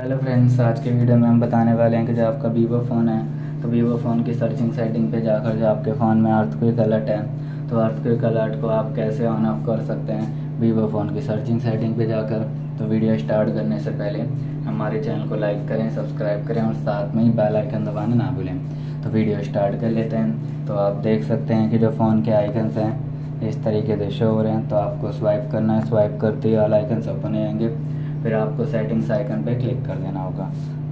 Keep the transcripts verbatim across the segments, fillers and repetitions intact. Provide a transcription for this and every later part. Hello friends, आज के video में हम बताने वाले हैं कि जो आपका वीवो फ़ोन है तो वीवो फ़ोन की सर्चिंग सेटिंग पे जाकर जो आपके फ़ोन में अर्थक्वेक अलर्ट है तो अर्थक्वेक अलर्ट को आप कैसे ऑन ऑफ कर सकते हैं वीवो फ़ोन की सर्चिंग सेटिंग पे जाकर। तो वीडियो स्टार्ट करने से पहले हमारे चैनल को लाइक करें, सब्सक्राइब करें और साथ में ही बेल आइकन दबाना ना भूलें। तो वीडियो स्टार्ट कर लेते हैं। तो आप देख सकते हैं कि जो फ़ोन के आइकन्स हैं इस तरीके से शो हो रहे हैं, तो आपको स्वाइप करना है। स्वाइप करते ही ऑल आइकन्स ओपन हो जाएंगे, फिर आपको सेटिंग्स आइकन पे क्लिक कर देना होगा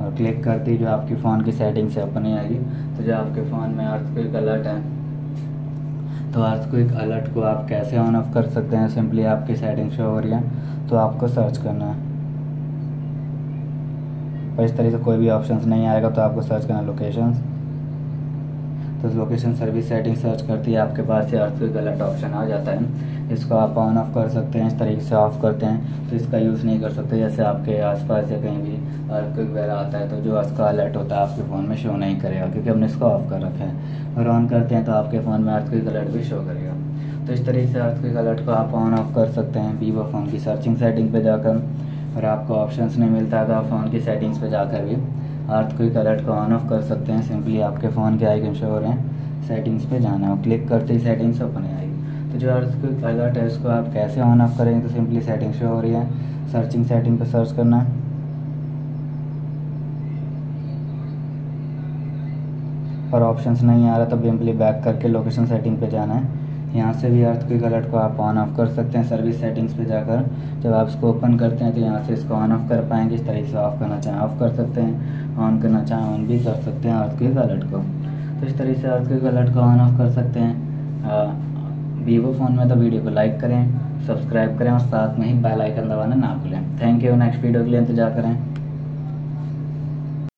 और क्लिक करते ही जो आपकी फ़ोन की सेटिंग्स है ओपन ही आएगी। तो जो आपके फ़ोन में अर्थक्वेक अलर्ट है तो अर्थक्वेक अलर्ट को आप कैसे ऑन ऑफ कर सकते हैं, सिंपली आपकी सेटिंग्स शो हो रही है तो आपको सर्च करना है। और इस तरीके से कोई भी ऑप्शंस नहीं आएगा तो आपको सर्च करना लोकेशंस। तो लोकेशन सर्विस सेटिंग सर्च करती है, आपके पास ये अर्थक्वेक अलर्ट ऑप्शन आ जाता है। इसको आप ऑन ऑफ कर सकते हैं, इस तरीके से ऑफ करते हैं तो इसका यूज़ नहीं कर सकते। जैसे आपके आसपास या कहीं भी अर्थक्वेक वगैरह आता है तो जो इसका अलर्ट होता है आपके फ़ोन में शो नहीं करेगा क्योंकि हमने इसको ऑफ कर रखा है। और ऑन करते हैं तो आपके फ़ोन में अर्थक्वेक अलर्ट भी शो करेगा। तो इस तरीके से अर्थक्वेक अलर्ट को आप ऑन ऑफ कर सकते हैं वीवो फ़ोन की सर्चिंग सेटिंग पर जाकर। और आपको ऑप्शंस नहीं मिलता तो आप फ़ोन की सेटिंग्स पर जाकर भी अर्थक्वेक अलर्ट को ऑन ऑफ कर सकते हैं। सिंपली आपके फ़ोन के आइकन शो हो रहे हैं, सेटिंग्स पे जाना है और क्लिक करते ही सेटिंग्स ओपन आएगी। तो जो अर्थक्वेक अलर्ट है उसको आप कैसे ऑन ऑफ करेंगे, तो सिंपली सेटिंग शो हो रही है, सर्चिंग सेटिंग पे सर्च करना है। और ऑप्शंस नहीं आ रहा तो सिंपली बैक करके लोकेशन सेटिंग पे जाना है। यहाँ से भी अर्थक्वेक अलर्ट को आप ऑन ऑफ कर सकते हैं सर्विस सेटिंग्स पे जाकर। जब आप इसको ओपन करते हैं तो यहाँ से इसको ऑन ऑफ कर पाएंगे। इस तरीके से ऑफ करना चाहें ऑफ कर सकते हैं, ऑन करना चाहें ऑन भी कर सकते हैं अर्थक्वेक अलर्ट को। तो इस तरीके से अर्थक्वेक अलर्ट को ऑन ऑफ कर सकते हैं वीवो फ़ोन में। तो वीडियो को लाइक करें, सब्सक्राइब करें और साथ में ही बेल आइकन दबाना ना भूलें। Thank you. नेक्स्ट वीडियो के लिए इंतजार करें।